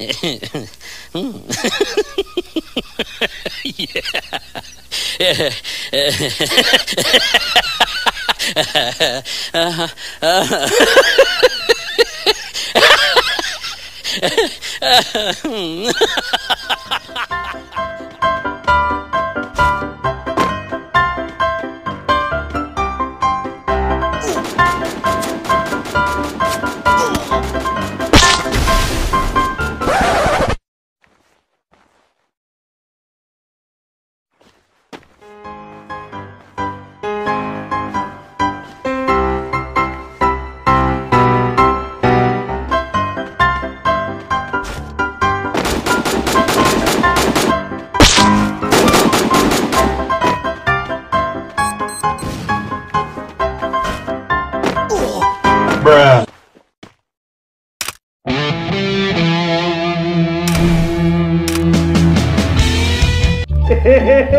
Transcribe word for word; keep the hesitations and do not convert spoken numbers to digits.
Yeah. Bruh. Hehehehe.